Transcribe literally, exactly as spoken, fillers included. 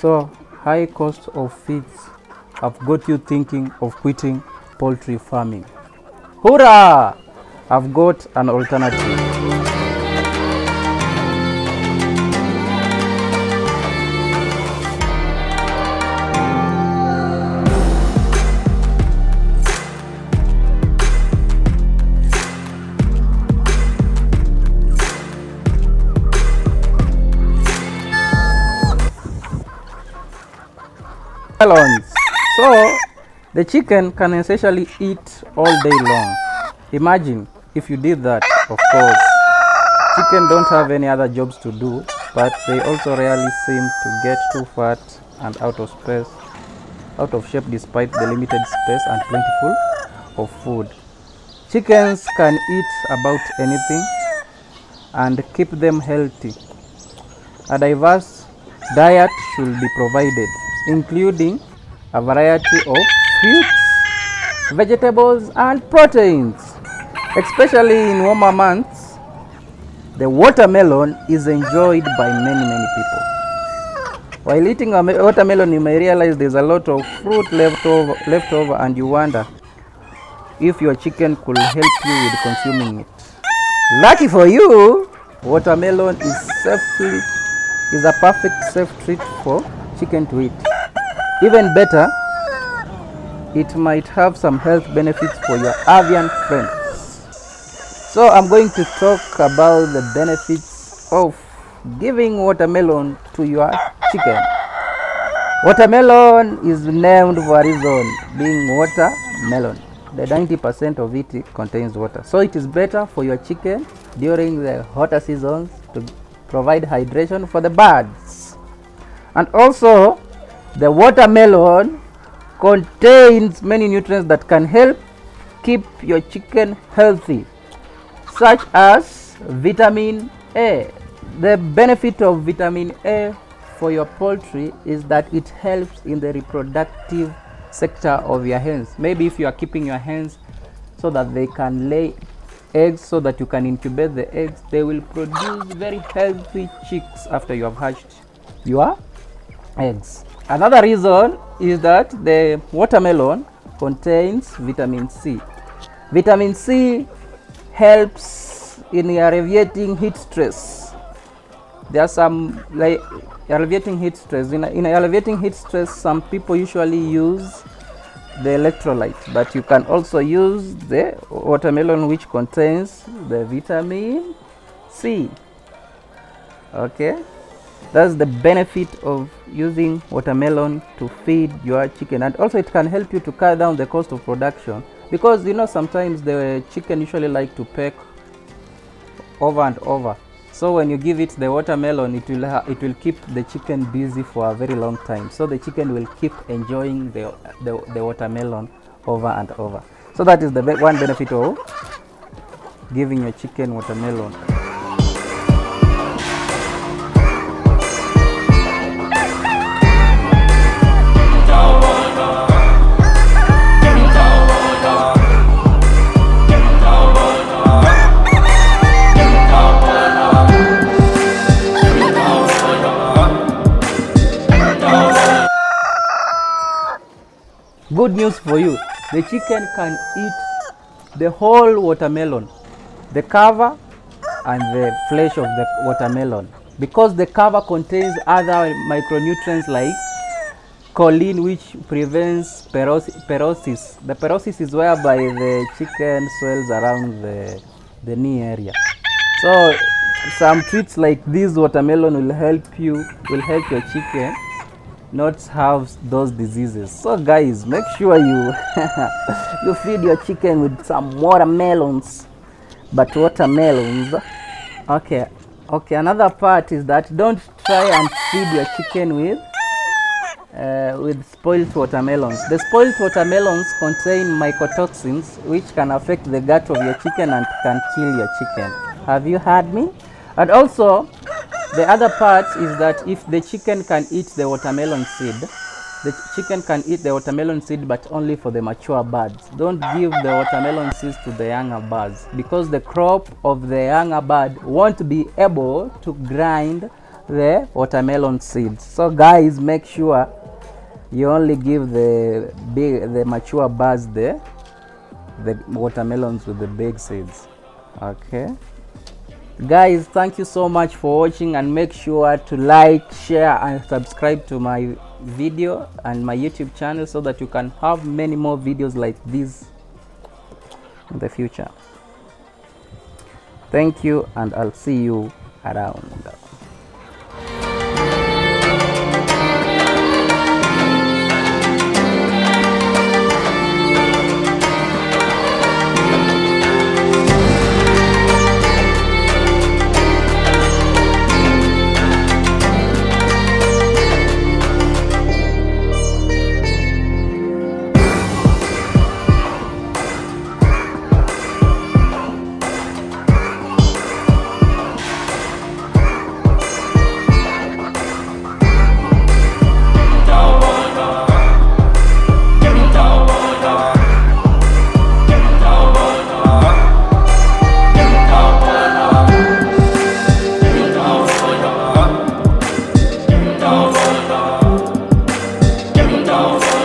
So high cost of feeds have got you thinking of quitting poultry farming. Hurrah! I've got an alternative. So the chicken can essentially eat all day long. Imagine if you did that. Of course, chicken don't have any other jobs to do, but they also rarely seem to get too fat and out of space, out of shape, despite the limited space and plentiful of food. Chickens can eat about anything and keep them healthy. A diverse diet should be provided, including a variety of fruits, vegetables and proteins. Especially in warmer months, the watermelon is enjoyed by many, many people. While eating a watermelon, you may realize there's a lot of fruit left over, left over and you wonder if your chicken could help you with consuming it. Lucky for you, watermelon is, safely, is a perfect safe treat for chicken to eat. Even better, it might have some health benefits for your avian friends. So I'm going to talk about the benefits of giving watermelon to your chicken. Watermelon is named for a reason, being watermelon. The ninety percent of it contains water. So it is better for your chicken during the hotter seasons to provide hydration for the birds. And also, the watermelon contains many nutrients that can help keep your chicken healthy, such as vitamin A. The benefit of vitamin A for your poultry is that it helps in the reproductive sector of your hens. Maybe if you are keeping your hens so that they can lay eggs, so that you can incubate the eggs, they will produce very healthy chicks after you have hatched your eggs. Another reason is that the watermelon contains vitamin C. Vitamin C helps in alleviating heat stress. There are some like alleviating heat stress. In, in alleviating heat stress, some people usually use the electrolyte, but you can also use the watermelon, which contains the vitamin C. Okay. That's the benefit of using watermelon to feed your chicken. And also it can help you to cut down the cost of production, because you know sometimes the chicken usually like to peck over and over. So when you give it the watermelon, it will it will keep the chicken busy for a very long time. So the chicken will keep enjoying the the, the watermelon over and over. So that is the be- one benefit of giving your chicken watermelon. Good news for you, the chicken can eat the whole watermelon, the cover and the flesh of the watermelon, because the cover contains other micronutrients like choline, which prevents perosis. The perosis is whereby the chicken swells around the, the knee area. So some treats like this watermelon will help you, will help your chicken not have those diseases. So guys, make sure you you feed your chicken with some watermelons, but watermelons. Okay okay another part is that don't try and feed your chicken with uh, with spoiled watermelons. The spoiled watermelons contain mycotoxins, which can affect the gut of your chicken and can kill your chicken. Have you heard me? And also the other part is that if the chicken can eat the watermelon seed, the chicken can eat the watermelon seed, but only for the mature birds. Don't give the watermelon seeds to the younger birds, because the crop of the younger bird won't be able to grind the watermelon seed. So guys, make sure you only give the big, the mature buds the the watermelons with the big seeds. Okay guys, thank you so much for watching, and make sure to like, share and subscribe to my video and my YouTube channel so that you can have many more videos like this in the future. Thank you, and I'll see you around. No.